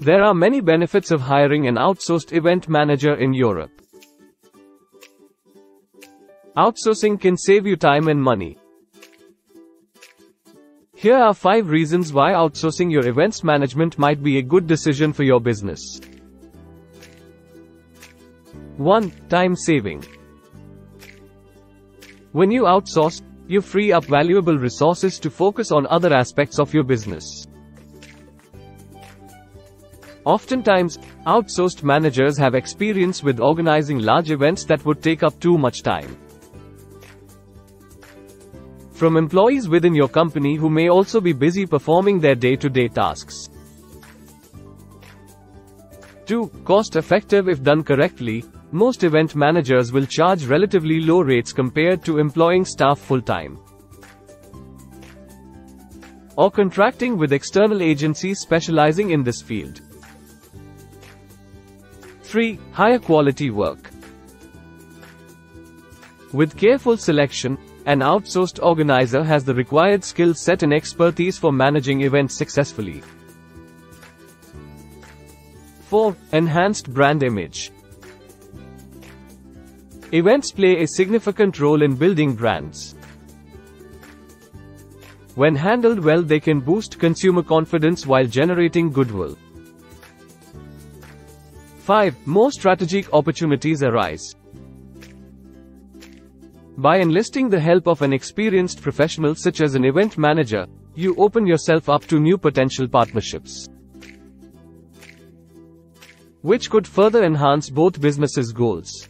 There are many benefits of hiring an outsourced event manager in Europe. Outsourcing can save you time and money. Here are 5 reasons why outsourcing your events management might be a good decision for your business. 1. Time saving. When you outsource, you free up valuable resources to focus on other aspects of your business. Oftentimes, outsourced managers have experience with organizing large events that would take up too much time from employees within your company who may also be busy performing their day-to-day tasks. 2. Cost-effective. If done correctly, most event managers will charge relatively low rates compared to employing staff full-time or contracting with external agencies specializing in this field. 3. Higher quality work. With careful selection, an outsourced organizer has the required skill set and expertise for managing events successfully. 4. Enhanced brand image. Events play a significant role in building brands. When handled well, they can boost consumer confidence while generating goodwill. 5. More strategic opportunities arise. By enlisting the help of an experienced professional such as an event manager, you open yourself up to new potential partnerships, which could further enhance both businesses' goals.